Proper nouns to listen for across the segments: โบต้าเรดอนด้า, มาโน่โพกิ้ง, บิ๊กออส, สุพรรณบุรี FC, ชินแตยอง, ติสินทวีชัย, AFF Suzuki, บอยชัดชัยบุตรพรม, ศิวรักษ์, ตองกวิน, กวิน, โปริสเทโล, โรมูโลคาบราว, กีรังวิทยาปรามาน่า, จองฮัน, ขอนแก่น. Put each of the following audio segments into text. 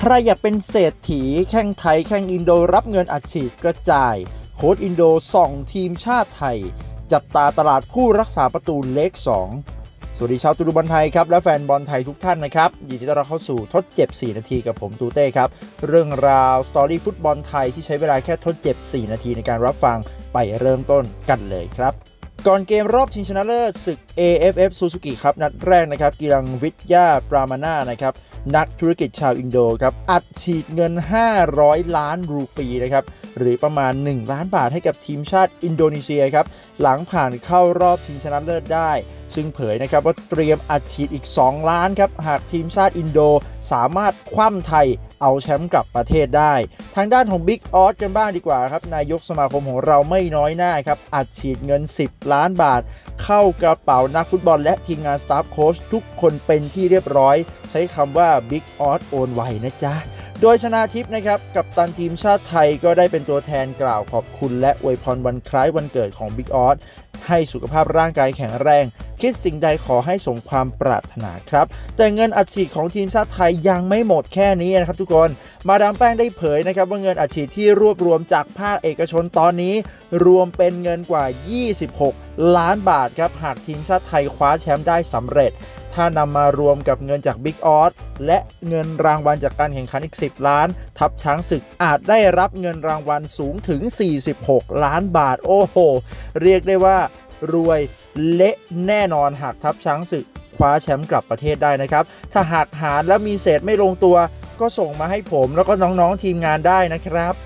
ใครอยากเป็นเศรษฐีแข่งไทยแข่งอินโดรับเงินอัดฉีดกระจายโค้ชอินโดส่องทีมชาติไทยจับตาตลาดผู้รักษาประตูเลข2สวัสดีชาวตูดูบอลไทยครับและแฟนบอลไทยทุกท่านนะครับยินดีต้อนรับเข้าสู่ทดเจ็บ4นาทีกับผมตูเต้ครับเรื่องราวสตอรี่ฟุตบอลไทยที่ใช้เวลาแค่ทดเจ็บ4นาทีในการรับฟังไปเริ่มต้นกันเลยครับก่อนเกมรอบชิงชนะเลิศศึก AFF Suzuki ครับนัดแรกนะครับกีรังวิทยาปรามาน่านะครับนักธุรกิจชาวอินโดครับอัดฉีดเงิน500ล้านรูปีนะครับหรือประมาณ1ล้านบาทให้กับทีมชาติอินโดนีเซียครับหลังผ่านเข้ารอบชิงชนะเลิศได้ซึ่งเผยนะครับว่าเตรียมอัดฉีดอีก2ล้านครับหากทีมชาติอินโดสามารถคว่ำไทยเอาแชมป์กลับประเทศได้ทางด้านของบิ๊กออสกันบ้างดีกว่าครับนายกสมาคมของเราไม่น้อยหน้าครับอัดฉีดเงิน10ล้านบาทเข้ากระเป๋านักฟุตบอลและทีมงานสตาฟโค้ชทุกคนเป็นที่เรียบร้อยใช้คำว่าบิ๊กออสโอนไวนะจ๊ะโดยชนาทิพนะครับกัปตันทีมชาติไทยก็ได้เป็นตัวแทนกล่าวขอบคุณและอวยพรวันคล้ายวันเกิดของบิ๊กออสให้สุขภาพร่างกายแข็งแรงคิดสิ่งใดขอให้สมความปรารถนาครับแต่เงินอัดฉีดของทีมชาติไทยยังไม่หมดแค่นี้นะครับทุกคนมาดามแป้งได้เผยนะครับว่าเงินอัดฉีดที่รวบรวมจากภาคเอกชนตอนนี้รวมเป็นเงินกว่า26ล้านบาทครับหากทีมชาติไทยคว้าแชมป์ได้สำเร็จถ้านำมารวมกับเงินจากบิ๊กออสและเงินรางวัลจากการแข่งขันอีก10ล้านทัพช้างศึกอาจได้รับเงินรางวัลสูงถึง46ล้านบาทโอ้โหเรียกได้ว่ารวยเละแน่นอนหากทัพช้างศึกคว้าแชมป์กลับประเทศได้นะครับถ้าหากหารและมีเศษไม่ลงตัวก็ส่งมาให้ผมแล้วก็น้องๆทีมงานได้นะครับ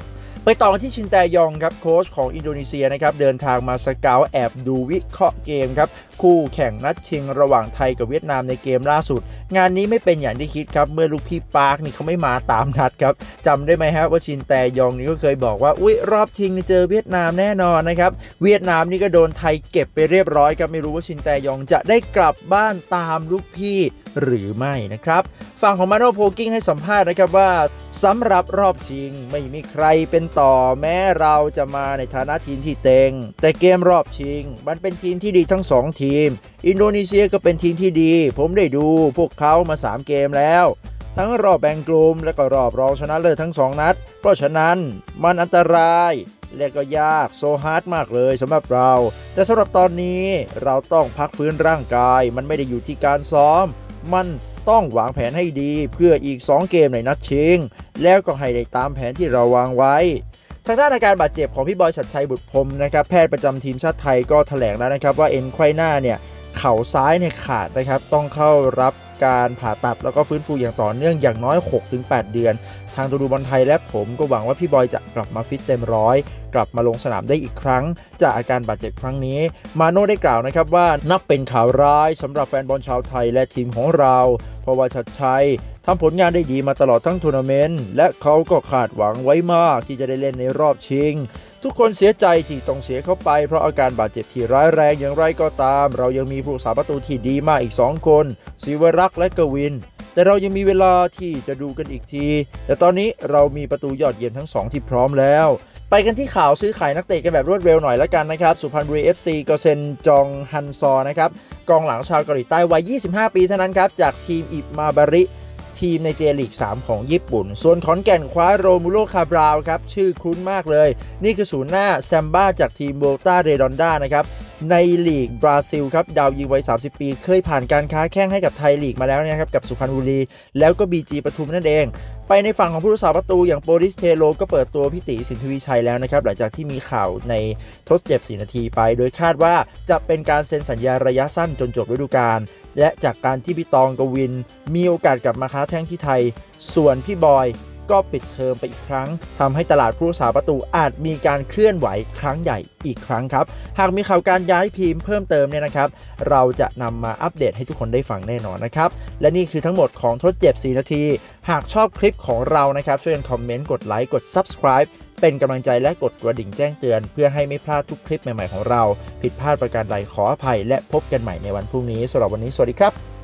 ไปต่อที่ชินแตยองครับโค้ชของอินโดนีเซียนะครับเดินทางมาสเกาต์แอบดูวิเคราะห์เกมครับคู่แข่งนัดชิงระหว่างไทยกับเวียดนามในเกมล่าสุดงานนี้ไม่เป็นอย่างที่คิดครับเมื่อลูกพี่ปาร์คนี่เขาไม่มาตามนัดครับจำได้ไหมครับว่าชินแตยองนี่ก็เคยบอกว่าอุ๊ยรอบชิงเจอเวียดนามแน่นอนนะครับเวียดนามนี่ก็โดนไทยเก็บไปเรียบร้อยครับไม่รู้ว่าชินแตยองจะได้กลับบ้านตามลูกพี่หรือไม่นะครับฝั่งของมาโน่โพกิ้งให้สัมภาษณ์นะครับว่าสำหรับรอบชิงไม่มีใครเป็นต่อแม้เราจะมาในฐานะทีมที่เต็งแต่เกมรอบชิงมันเป็นทีมที่ดีทั้ง2ทีมอินโดนีเซียก็เป็นทีมที่ดีผมได้ดูพวกเขามา3เกมแล้วทั้งรอบแบ่งกลุ่มและก็รอบรองชนะเลิศทั้ง2นัดเพราะฉะนั้นมันอันตรายและก็ยากโซฮาร์ดมากเลยสำหรับเราแต่สำหรับตอนนี้เราต้องพักฟื้นร่างกายมันไม่ได้อยู่ที่การซ้อมมันต้องวางแผนให้ดีเพื่ออีก2เกมในนัดชิงแล้วก็ให้ได้ตามแผนที่เราวางไว้ทางด้านอาการบาดเจ็บของพี่บอยชัดชัยบุตรพรมนะครับแพทย์ประจำทีมชาติไทยก็แถลงแล้วนะครับว่าเอ็นไขว้หน้าเนี่ยเข่าซ้ายเนี่ยขาดนะครับต้องเข้ารับการผ่าตัดแล้วก็ฟื้นฟูอย่างต่อเนื่องอย่างน้อย 6-8 เดือนทางตูดูบอลไทยและผมก็หวังว่าพี่บอยจะกลับมาฟิตเต็มร้อยกลับมาลงสนามได้อีกครั้งจากอาการบาดเจ็บครั้งนี้มาโน่ได้กล่าวนะครับว่านับเป็นข่าวร้ายสำหรับแฟนบอลชาวไทยและทีมของเราเพราะว่าชัดชัยทำผลงานได้ดีมาตลอดทั้งทัวร์นาเมนต์และเขาก็คาดหวังไว้มากที่จะได้เล่นในรอบชิงทุกคนเสียใจที่ต้องเสียเข้าไปเพราะอาการบาดเจ็บที่ร้ายแรงอย่างไรก็ตามเรายังมีผู้รักษาประตูที่ดีมากอีก2คนศิวรักษ์และกวินแต่เรายังมีเวลาที่จะดูกันอีกทีแต่ตอนนี้เรามีประตูยอดเยี่ยมทั้ง2ที่พร้อมแล้วไปกันที่ข่าวซื้อขายนักเตะกันแบบรวดเร็วหน่อยละกันนะครับสุพรรณบุรี FC ก็เซ็นจองฮันซอนะครับกองหลังชาวเกาหลีใต้วัย25ปีเท่านั้นครับจากทีมอิบมาบาริทีมในเจลีก3ของญี่ปุ่นส่วนขอนแก่นคว้าโรมูโลคาบราวครับชื่อคุ้นมากเลยนี่คือศูนย์หน้าแซมบ้าจากทีมโบต้าเรดอนด้านะครับในลีกบราซิลครับดาวยิงวัย30ปีเคยผ่านการค้าแข้งให้กับไทยลีกมาแล้วนะครับกับสุพรรณบุรีแล้วก็บีจีปทุมนั่นเองไปในฝั่งของผู้รักษาประตูอย่างโปริสเทโลก็เปิดตัวพี่ติสินทวีชัยแล้วนะครับหลังจากที่มีข่าวในทดเจ็บ4นาทีไปโดยคาดว่าจะเป็นการเซ็นสัญญาระยะสั้นจนจบฤดูกาลและจากการที่พี่ตองกวินมีโอกาสกลับมาค้าแข้งที่ไทยส่วนพี่บอยก็ปิดเทอมไปอีกครั้งทำให้ตลาดผู้รักษาประตูอาจมีการเคลื่อนไหวครั้งใหญ่อีกครั้งครับหากมีข่าวการย้ายทีมเพิ่มเติมเนี่ยนะครับเราจะนำมาอัปเดตให้ทุกคนได้ฟังแน่นอนนะครับและนี่คือทั้งหมดของทดเจ็บ4นาทีหากชอบคลิปของเรานะครับช่วยกันคอมเมนต์กดไลค์กด Subscribe เป็นกำลังใจและกดกระดิ่งแจ้งเตือนเพื่อให้ไม่พลาดทุกคลิปใหม่ๆของเราผิดพลาดประการใดขออภัยและพบกันใหม่ในวันพรุ่งนี้สำหรับวันนี้สวัสดีครับ